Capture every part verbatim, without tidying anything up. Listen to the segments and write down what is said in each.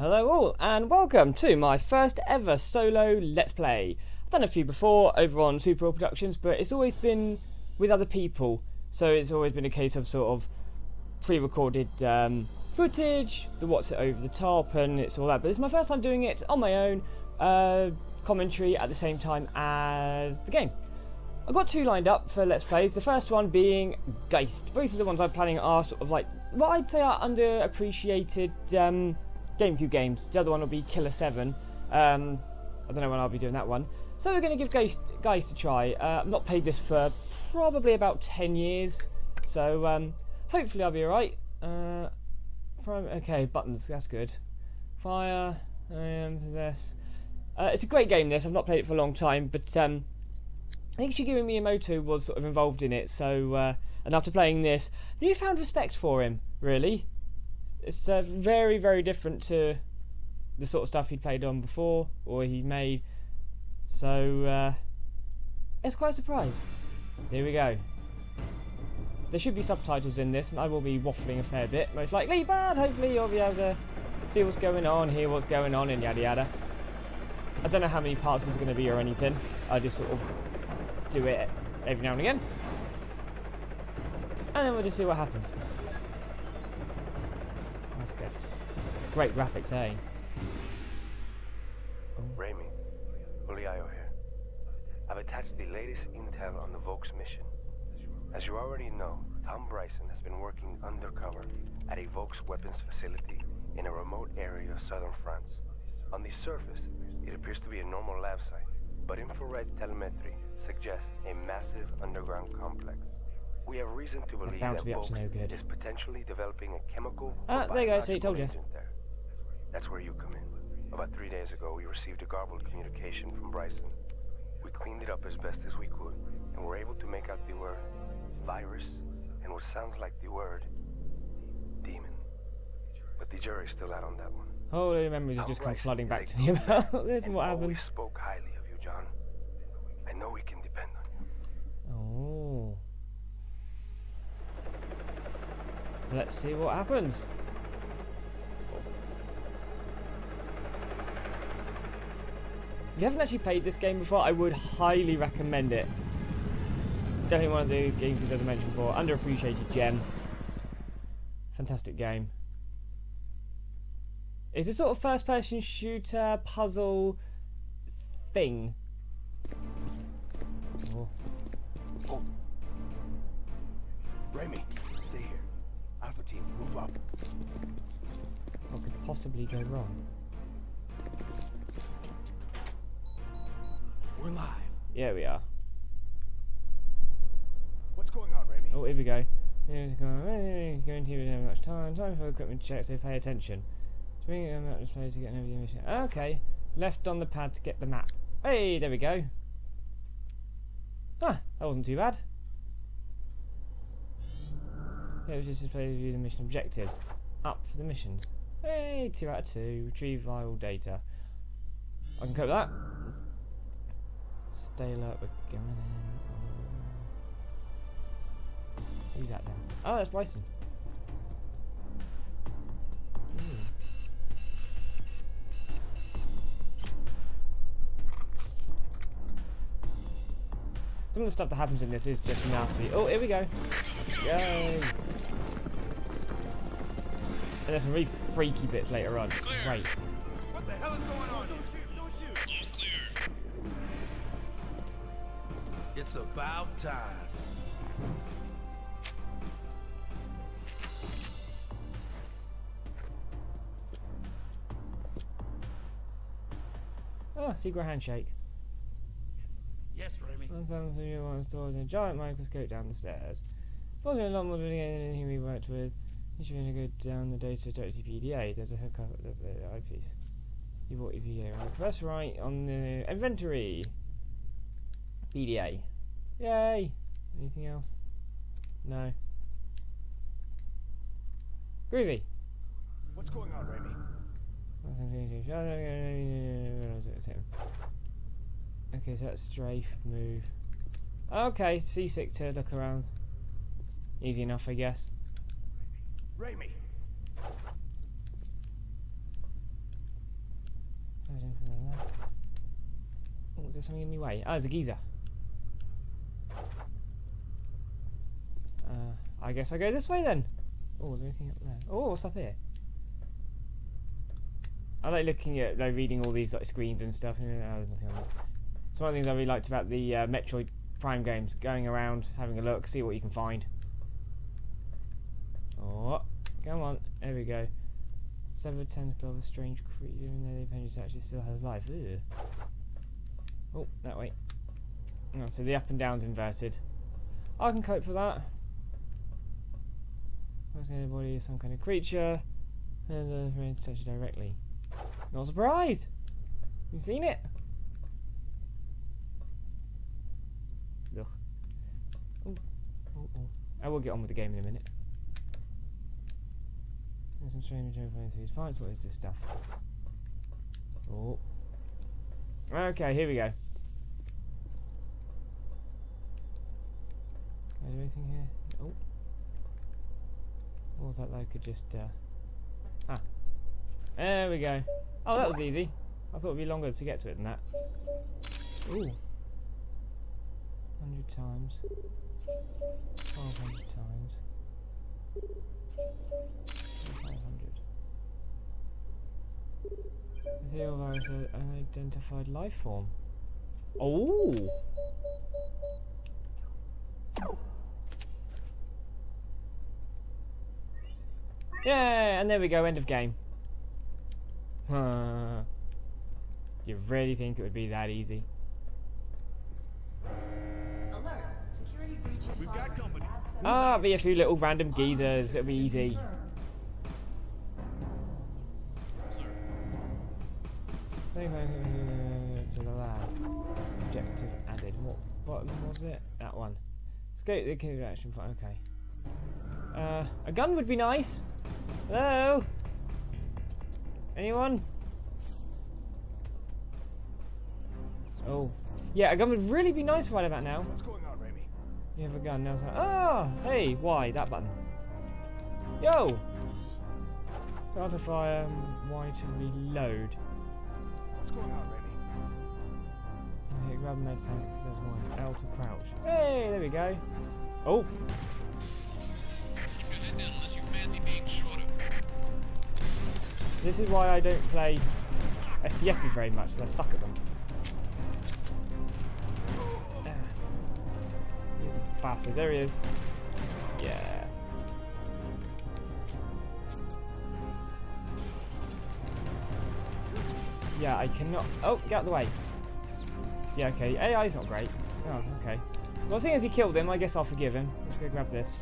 Hello all, and welcome to my first ever solo Let's Play. I've done a few before over on Super Productions, but it's always been with other people, so it's always been a case of sort of pre-recorded um, footage, the what's it over the top, and it's all that. But this is my first time doing it on my own, uh, commentary at the same time as the game. I've got two lined up for Let's Plays, the first one being Geist. Both of the ones I'm planning are sort of like, what I'd say are underappreciated um, GameCube games. The other one will be Killer seven. Um, I don't know when I'll be doing that one. So we're going to give Geist, Geist a try. Uh, I've not played this for probably about ten years, so um, hopefully I'll be alright. Uh, okay, buttons, that's good. Fire, I am possessed. Uh, it's a great game this, I've not played it for a long time, but um, I think Shigeru Miyamoto was sort of involved in it, so uh, and after playing this, newfound respect for him, really. It's uh, very, very different to the sort of stuff he played on before, or he made, so uh, it's quite a surprise. Here we go. There should be subtitles in this, and I will be waffling a fair bit, most likely, but hopefully you'll be able to see what's going on, hear what's going on, and yada yada. I don't know how many parts there's going to be or anything, I just sort of do it every now and again, and then we'll just see what happens. That's good. Great graphics, eh? Oh. Remy, Julio here. I've attached the latest intel on the Volks mission. As you already know, Tom Bryson has been working undercover at a Volks weapons facility in a remote area of southern France. On the surface, it appears to be a normal lab site, but infrared telemetry suggests a massive underground complex. We have reason to believe that Volks is potentially developing a chemical ah, there you go, see, told you. There. That's where you come in. About three days ago, we received a garbled communication from Bryson. We cleaned it up as best as we could, and were able to make out the word virus and what sounds like the word demon. But the jury's still out on that one. Oh, the memories are just come flooding back to me about this and what happened. We spoke highly of you, John. I know we can depend on you. Oh. So let's see what happens. Oops. If you haven't actually played this game before, I would highly recommend it. Definitely one of the games, as I mentioned before, underappreciated gem. Fantastic game. It's a sort of first-person shooter puzzle thing. Oh. Oh. Remy, stay here. Alpha team, move up. What could possibly go wrong? We're live. Yeah, we are. What's going on, Remy? Oh, here we go. Here's going going to have much time. Time for equipment check, so pay attention. Bring it on that display to get an overview mission. Okay, left on the pad to get the map. Hey, there we go. Ah, that wasn't too bad. It was just a display to view the mission objectives. Up for the missions. Hey, two out of two. Retrieve vital data. I can cope with that. Stay alert, we're going in. Who's that then? Oh, that's Bryson. Some of the stuff that happens in this is just nasty. Oh, here we go. Yay! And there's some really freaky bits later on. It's great. What the hell is going on? Don't shoot, don't shoot. It's clear. It's about time. Oh, secret handshake. Yes, Remy. Sometimes we want to store a giant microscope down the stairs. Probably a lot more than anything we worked with. You should be going to go down the data directly to P D A. There's a hookup at the eyepiece. You bought your P D A, right? Press right on the inventory. P D A. Yay! Anything else? No. Groovy. What's going on, Remy? Okay, so that's strafe, move. Okay, C six to look around. Easy enough, I guess. Remy. Oh, is there something in my way? Oh, there's a geezer. Uh, I guess I go this way then. Oh, is there anything up there? Oh, what's up here? I like looking at, like, reading all these like screens and stuff. No, there's nothing on that. It's one of the things I really liked about the uh, Metroid Prime games. Going around, having a look, see what you can find. Oh, come on. There we go. Severed tentacle of a strange creature, even though the appendage actually still has life. Ew. Oh, that way. Oh, so the up and down's inverted. I can cope with that. Most of the body is some kind of creature, and uh, to touch it directly. Not surprised. You've seen it. Look. Oh, oh, oh. I will get on with the game in a minute. There's some strange through these parts. What is this stuff? Oh. Okay, here we go. Can I do anything here? Oh. What was that that I could just, uh... ah. There we go. Oh, that was easy. I thought it would be longer to get to it than that. Ooh. one hundred times. five hundred times. five hundred. Zero virus, an unidentified life form. Oh! Yeah, and there we go, end of game. Huh. You really think it would be that easy? Alert. Security breach. We've got company. Ah, be a few little random geezers, it'll be easy. To the lab. Objective added. What button was it? That one. Escape the killer action file, okay. Uh, a gun would be nice. Hello? Anyone? Oh. Yeah, a gun would really be nice right about now. What's going on, Remy? You have a gun, now it's like, ah! Oh, hey, why? That button. Yo! Start a fire, Y to reload. What's going on, Remy? Here, grab a med pack, there's one. L to crouch. Hey, there we go. Oh! Keep your head down unless you fancy being shot at. This is why I don't play F P Ses very much, because I suck at them. Bastard, there he is. Yeah. Yeah, I cannot. Oh, get out of the way. Yeah, okay. A I's not great. Oh, okay. Well, seeing as he killed him, I guess I'll forgive him. Let's go grab this.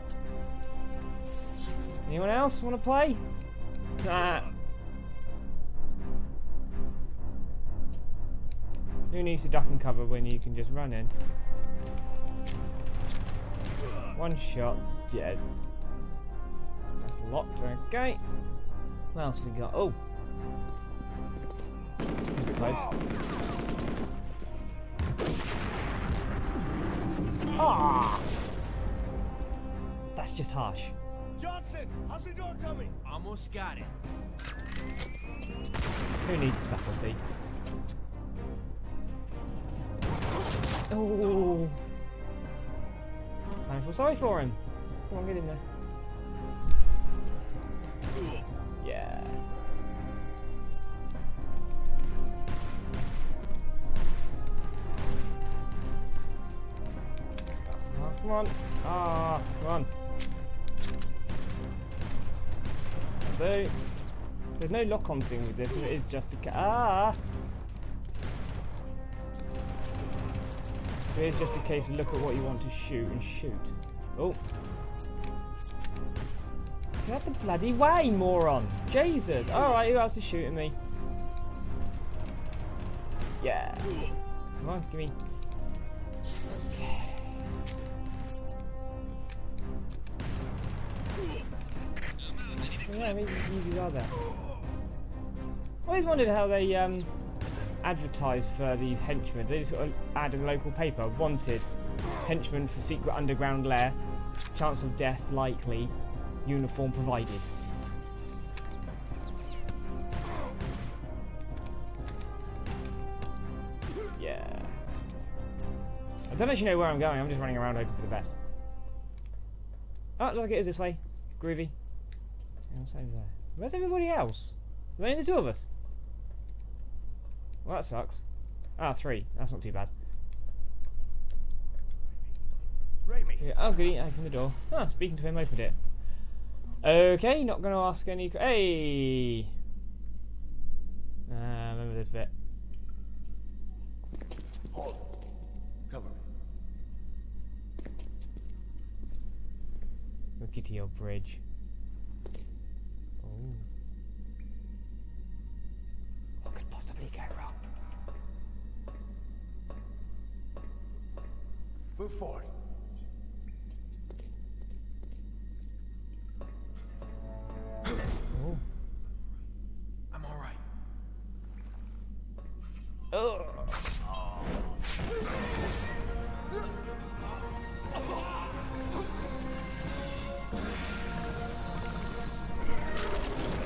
Anyone else want to play? Nah. Who needs to duck and cover when you can just run in? One shot, dead. That's locked, okay. What else have we got? Oh! Pretty close. Ah! That's just harsh. Johnson, how's the door coming? Almost got it. Who needs subtlety? Oh! I feel sorry for him. Come on, get in there. Yeah. Oh, come on. Ah, oh, come on. That'll do. There's no lock-on thing with this, and it is just a ca- ah. It's just a case of look at what you want to shoot and shoot. Oh. Get out the bloody way, moron! Jesus! Alright, who else is shooting me? Yeah. Come on, give me. Okay. Yeah, how many easies are there? I always wondered how they, um... advertise for these henchmen. They just got to add a local paper. Wanted. Henchman for secret underground lair. Chance of death likely. Uniform provided. don't actually know where I'm going. I'm just running around hoping for the best. Oh, looks like it is this way. Groovy. What's over there? Where's everybody else? Are there only the two of us? Well, that sucks. Ah, three. That's not too bad. Remy. Yeah, oh, goody. Open the door. Ah, speaking to him opened it. Okay, not going to ask any... Hey! Ah, uh, remember this bit. Hold. Cover me. Looky to your bridge. Oh. What could possibly go wrong? Move forward.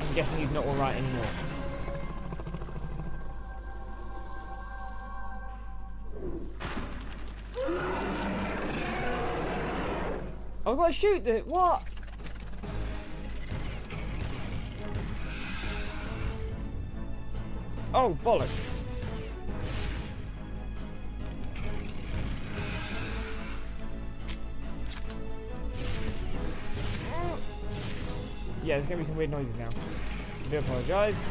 I'm guessing he's not alright anymore. I've got to shoot the... What? Oh, bollocks. Yeah, there's going to be some weird noises now. I do apologise.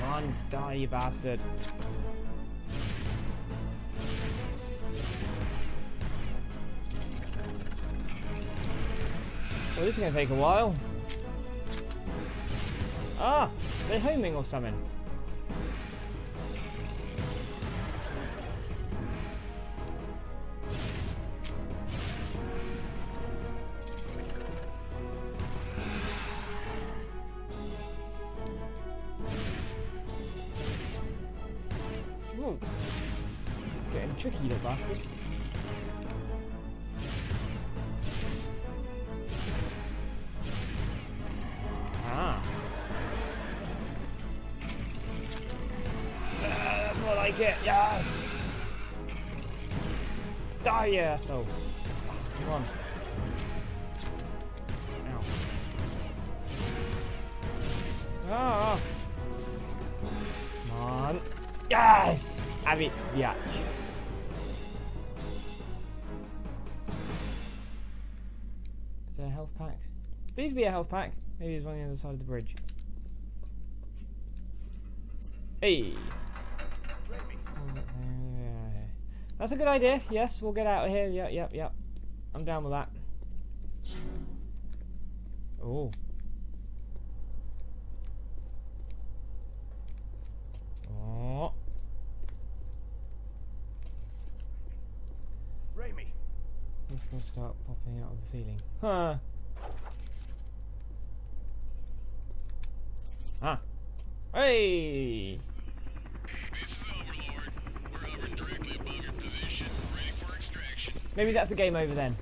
Come on, die, you bastard. Well, this is going to take a while. Ah! They're homing or something. Ooh. Getting tricky, little bastard. It, yes! Die, you asshole! Oh, come on. Ow. Ah! Come on. Yes! Have it, biatch. Is there a health pack? Please be a health pack. Maybe there's one on the other side of the bridge. Hey! That's a good idea. Yes, we'll get out of here. Yep, yep, yep. I'm down with that. Oh. Oh. Remy. It's gonna start popping out of the ceiling. Huh. Huh. Hey. Maybe that's the game over then.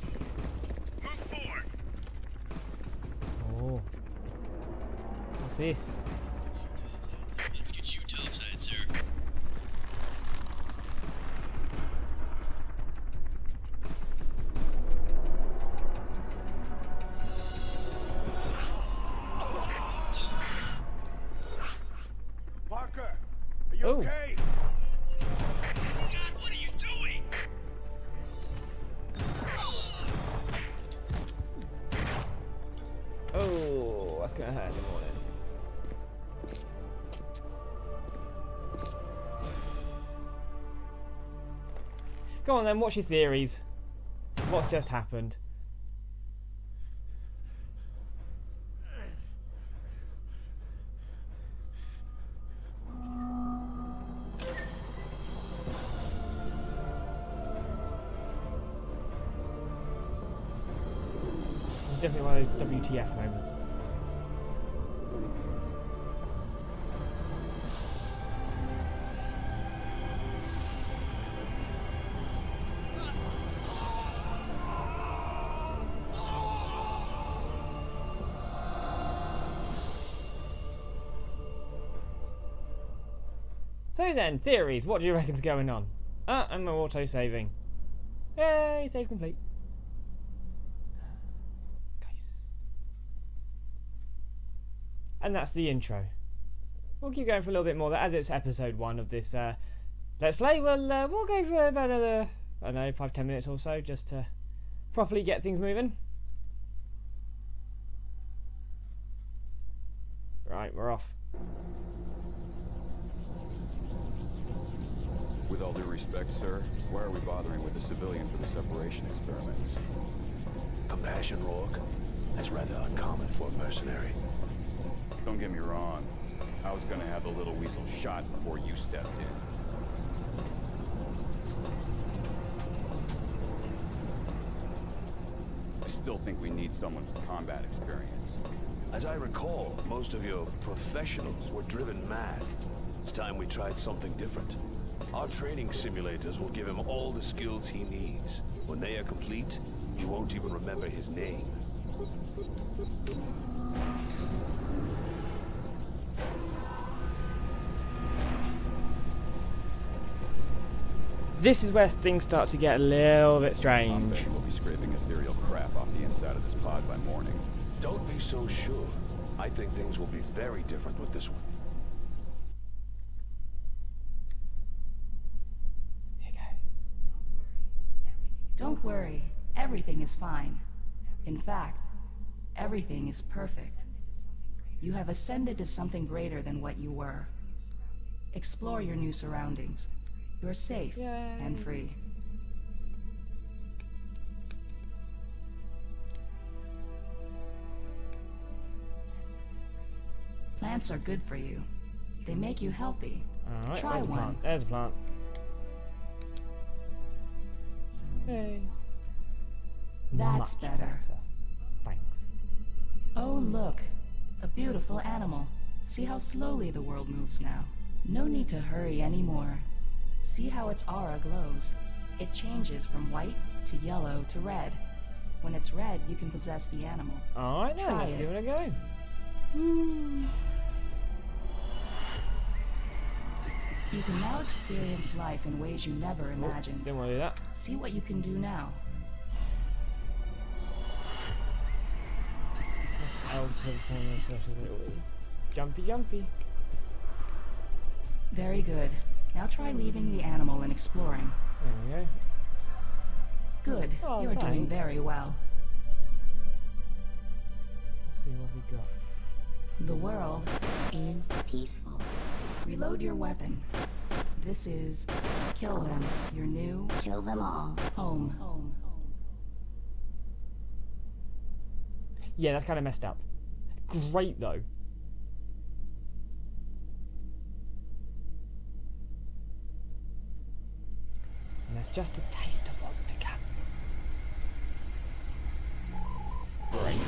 Move forward. Oh. What's this? Let's get you topside, sir. Parker, are you Ooh. okay? That's gonna hurt in the morning. Go on then, what's your theories? What's just happened? This is definitely one of those W T F moments. So then, theories, what do you reckon's going on? Ah, and we're auto-saving. Yay, save complete. And that's the intro. We'll keep going for a little bit more, as it's episode one of this uh, Let's Play. We'll, uh, we'll go for about another, I don't know, five, ten minutes or so, just to properly get things moving. Right, we're off. With all due respect, sir, why are we bothering with a civilian for the separation experiments? Compassion, Rourke? That's rather uncommon for a mercenary. Don't get me wrong. I was gonna have the little weasel shot before you stepped in. I still think we need someone with combat experience. As I recall, most of your professionals were driven mad. It's time we tried something different. Our training simulators will give him all the skills he needs. When they are complete, he won't even remember his name. This is where things start to get a little bit strange. We'll be scraping ethereal crap off the inside of this pod by morning. Don't be so sure. I think things will be very different with this one. Hey guys. Don't worry. Everything is fine. In fact, everything is perfect. You have ascended to something greater than what you were. Explore your new surroundings. You're safe Yay. and free. Plants are good for you. They make you healthy. All right, Try one. A There's a plant. Hey. That's Much better. better. Thanks. Oh, look. A beautiful animal. See how slowly the world moves now. No need to hurry anymore. See how its aura glows. It changes from white to yellow to red. When it's red, you can possess the animal. Alright then, let's give it a go. Woo. You can now experience life in ways you never imagined. Oh, didn't want to do that. See what you can do now. Jumpy, jumpy. Very good. Now try leaving the animal and exploring. There we go. Good. Oh, You're thanks. doing very well. Let's see what we got. The world is peaceful. Reload your weapon. This is Kill Them. Your new Kill Them All home. home. Yeah, that's kind of messed up. Great though. And that's just a taste of what's to come. Great.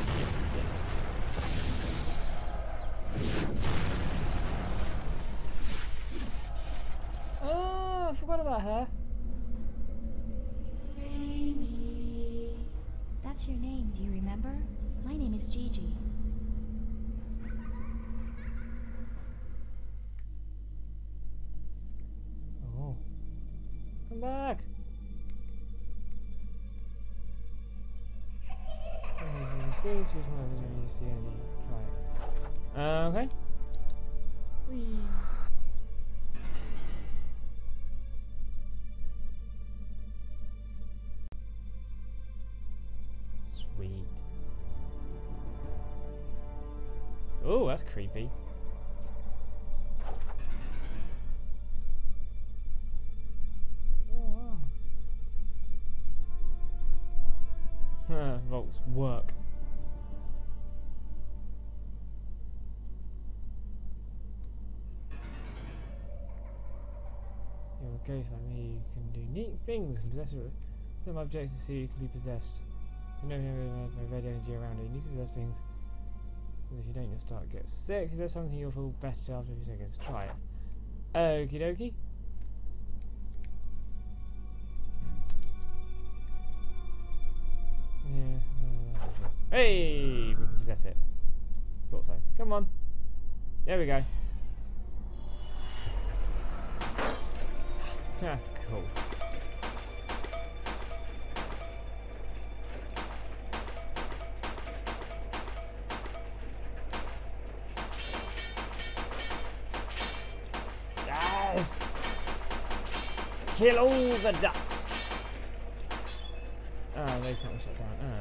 Oh, I forgot about her. Remy. That's your name, do you remember? My name is Gigi. Come back! Uh, okay. Whee. Sweet. Oh, that's creepy. Volks work. You're a ghost like me. You can do neat things. Possess some objects to see you can be possessed. You know, you have red energy around you. You need to possess things. Because if you don't, you'll start to get sick. Is there something you'll feel better after a few seconds? Try it. Okie dokie. Hey, we can possess it. Thought so. Come on. There we go. Yeah, cool. Yes! Kill all the ducks! Oh, they can't push that down. Oh.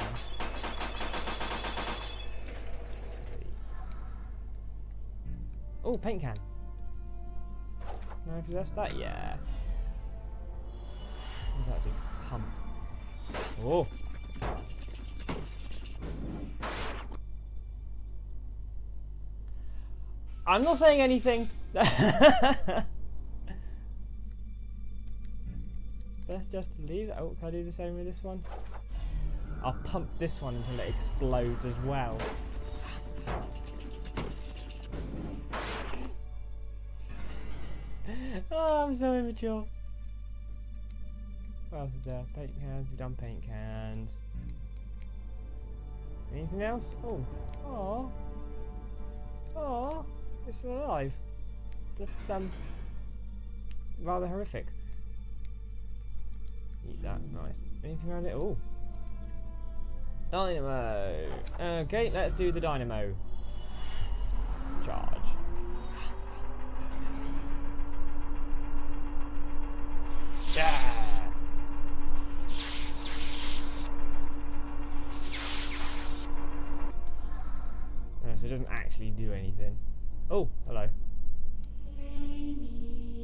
Oh, paint can. Can I possess that? Yeah. What does that do? Pump. Oh! I'm not saying anything! Best just to leave that. Oh, can I do the same with this one? I'll pump this one until it explodes as well. Oh, I'm so immature. What else is there? Paint cans. We've done paint cans. Anything else? Oh. Oh. Oh. It's still alive. That's um rather horrific. Eat that. Nice. Anything around it? Oh. Dynamo. Okay, let's do the dynamo. Charge. Yeah. No, so it doesn't actually do anything. Oh, hello.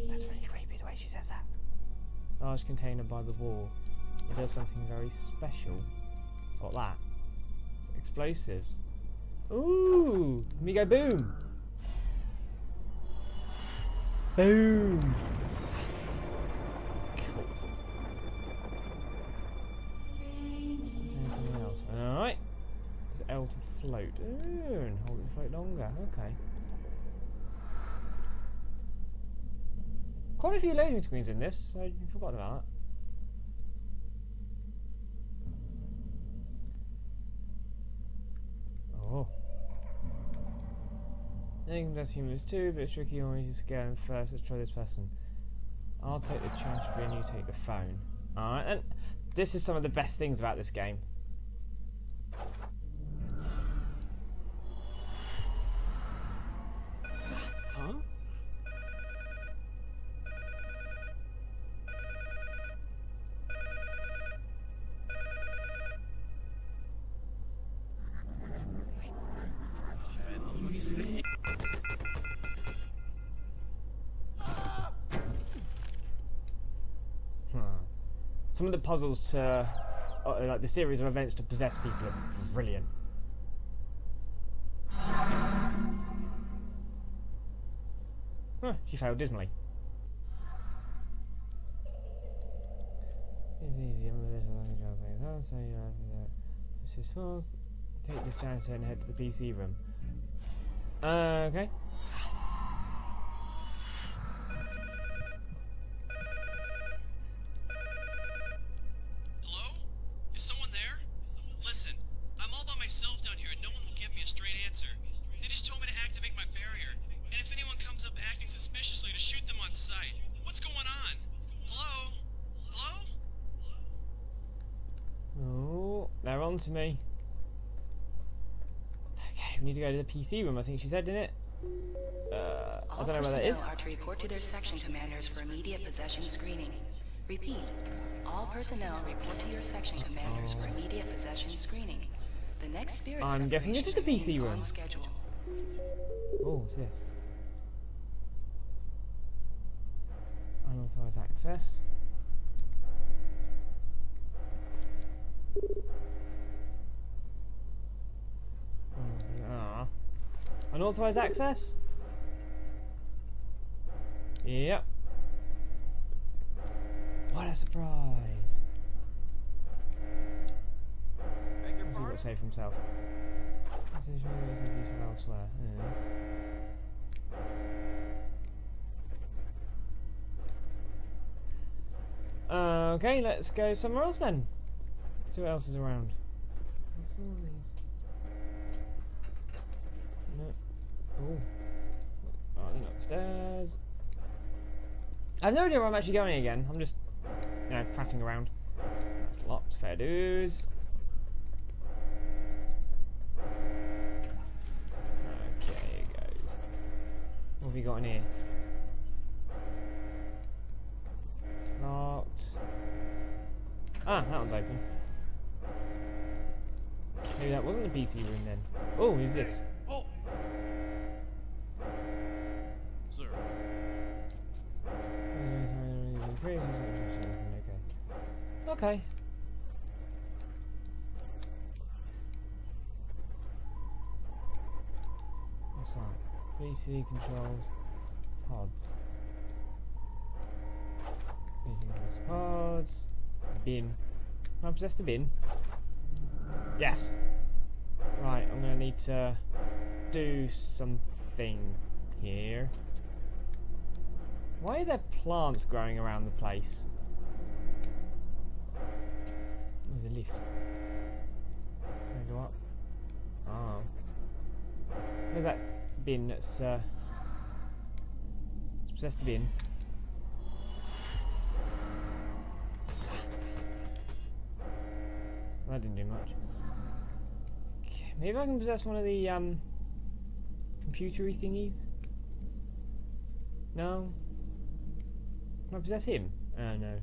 That's really creepy the way she says that. Large container by the wall. It does something very special. What that? It's explosives. Ooh, let me go boom. Boom. Alright. It's L to float. Ooh, and hold it to float longer. Okay. Quite a few loading screens in this. I forgot about that. Oh. I think that's humans too, but it's tricky. You always just go first. Let's try this person. I'll take the transfer and you take the phone. Alright, and this is some of the best things about this game. Huh? Huh. Some of the puzzles to Uh, like the series of events to possess people are brilliant. Huh, she failed dismally. It's easy. So you have this small. Take this janitor and head to the P C room. Uh, okay. To me. Okay, we need to go to the P C room. I think she said, didn't it? Uh, I don't know where that is. All personnel are to report to their section commanders for immediate possession screening. Repeat, all personnel report to your section commanders oh. for immediate possession screening. The next spirit. I'm guessing this is the P C room. Oh, what's this? Unauthorized access. Unauthorized access? Yep. What a surprise. He's got to save himself. This is really useful elsewhere. Yeah. Uh, okay, let's go somewhere else then. See what else is around. Oh, oh, they're upstairs. I have no idea where I'm actually going again. I'm just, you know, prattling around. That's locked. Fair dues. Okay, guys. What have we got in here? Locked. Ah, that one's open. Maybe that wasn't the P C room then. Oh, who's this? Oh. Sir. Okay. Okay. What's that? P C controls pods. P C controls pods. Bin. Can I possess the bin? Yes. Right, I'm gonna need to do something here. Why are there plants growing around the place? There's a lift. Can I go up? Oh. Where's that bin that's uh it's possessed the bin? That didn't do much. Maybe I can possess one of the um, computery thingies? No? Can I possess him? Oh no.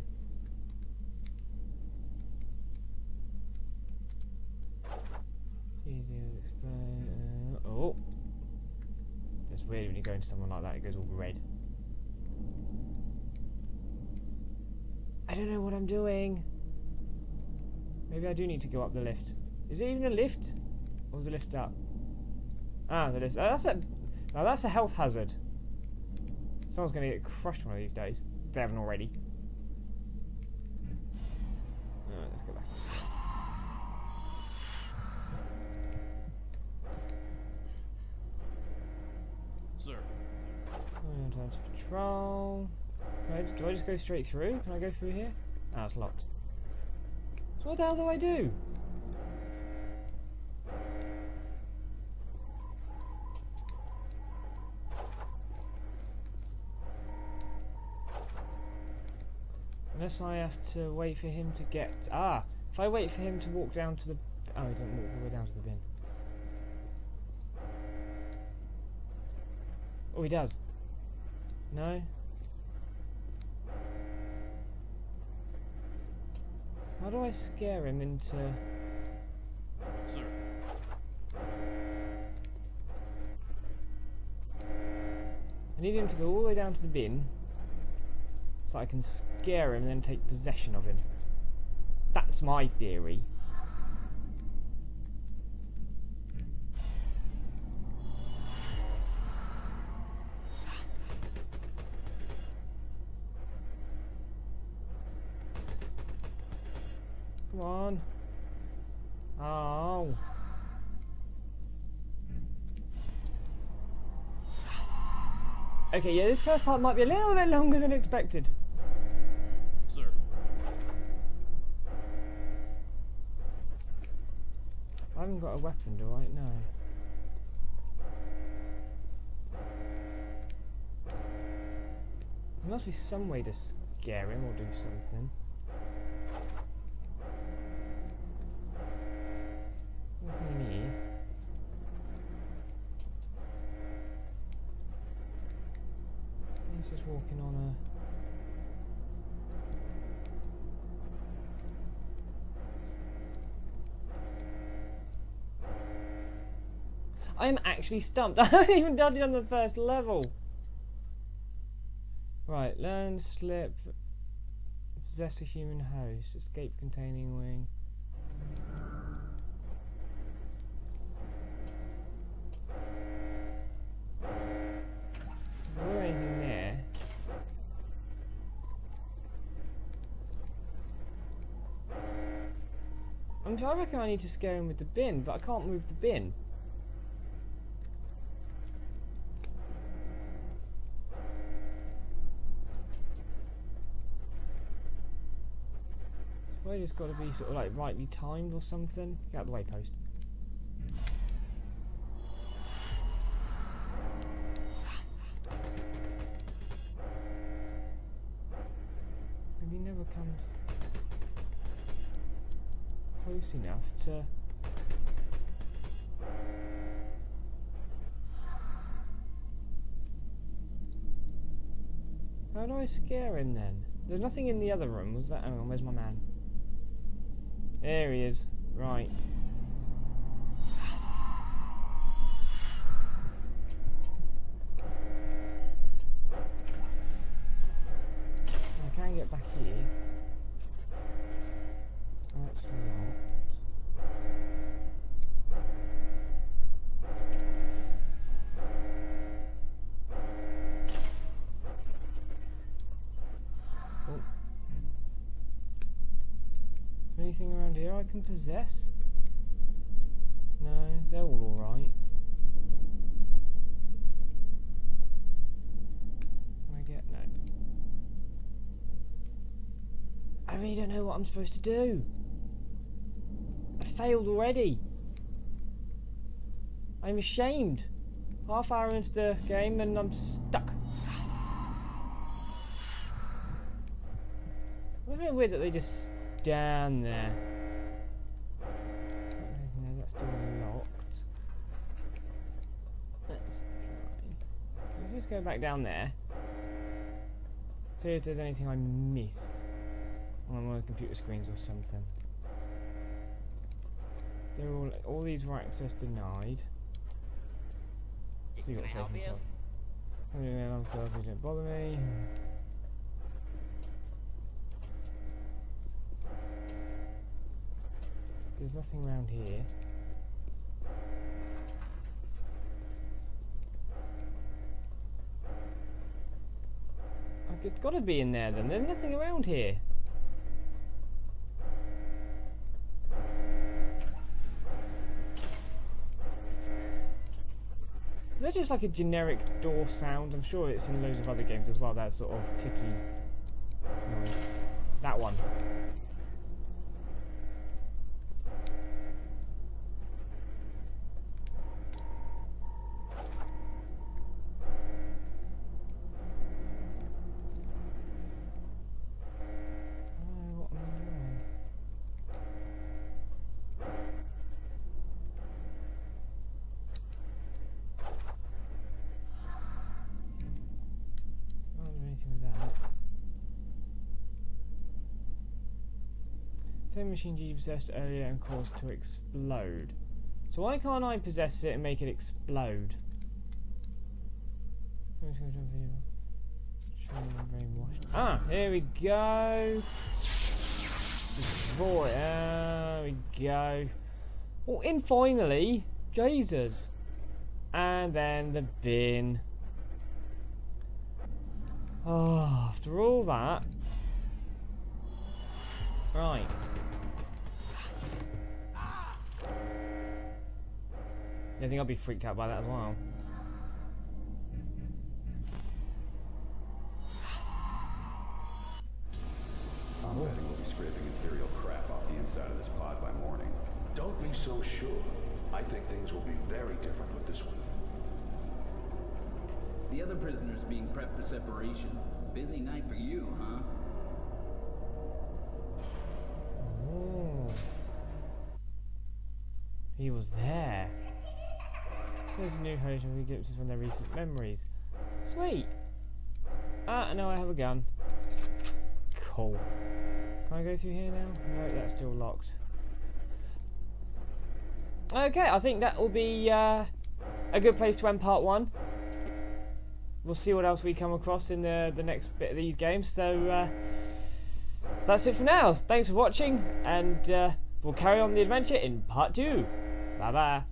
Easy to explain. Uh, oh! That's weird when you go into someone like that, it goes all red. I don't know what I'm doing! Maybe I do need to go up the lift. Is it even a lift? Or was the lift up? Ah, the lift. Oh, that's a. Now that's a health hazard. Someone's going to get crushed one of these days. If they haven't already. Alright, let's go back. Sir. I'm going to patrol. Can I, do I just go straight through? Can I go through here? Ah, it's locked. So what the hell do I do? Unless I have to wait for him to get... Ah! If I wait for him to walk down to the... Oh, he doesn't walk all the way down to the bin. Oh, he does. No? How do I scare him into... Sir. I need him to go all the way down to the bin. So I can scare him and then take possession of him. That's my theory. Come on. Oh. Okay, yeah, this first part might be a little bit longer than expected. I haven't got a weapon, do I? No. There must be some way to scare him or do something. Nothing in here. He's just walking on a... I'm actually stumped. I haven't even done it on the first level. Right, learn slip, possess a human host, escape containing wing. Is there anything there? I'm sure I reckon I need to scare him with the bin, but I can't move the bin. It's got to be sort of like rightly timed or something. Get out of the way, post. comes close enough to how do I scare him then? There's nothing in the other room, was that? Hang on, where's my man? There he is. Right. I can get back here. That's not. Oh. Anything around here I can possess? No, they're all alright. Can I get no? I really don't know what I'm supposed to do. I failed already. I'm ashamed. Half hour into the game and I'm stuck. Wasn't it weird that they just stand there? That's still locked. Let's try. Let's go back down there. See if there's anything I missed on one of the computer screens or something. They're all all these were access denied. So you got to help me. I'm sorry if you don't bother me. There's nothing around here. It's gotta be in there then, there's nothing around here. Is that just like a generic door sound? I'm sure it's in loads of other games as well, that sort of clicky noise. That one. Same machine you possessed earlier and caused to explode. So why can't I possess it and make it explode? Ah, here we go. Boy, there we go. Well, in finally, Jesus, and then the bin. Oh, after all that, right. I think I'll be freaked out by that as well. I'm betting we'll be scraping ethereal crap off the inside of this pod by morning. Don't be so sure. I think things will be very different with this one. The other prisoners being prepped for separation. Busy night for you, huh? Oh. He was there. There's a new version of the glimpses from their recent memories. Sweet! Ah, no, I have a gun. Cool. Can I go through here now? No, that's still locked. Okay, I think that will be uh, a good place to end part one. We'll see what else we come across in the, the next bit of these games. So, uh, that's it for now. Thanks for watching, and uh, we'll carry on the adventure in part two. Bye-bye.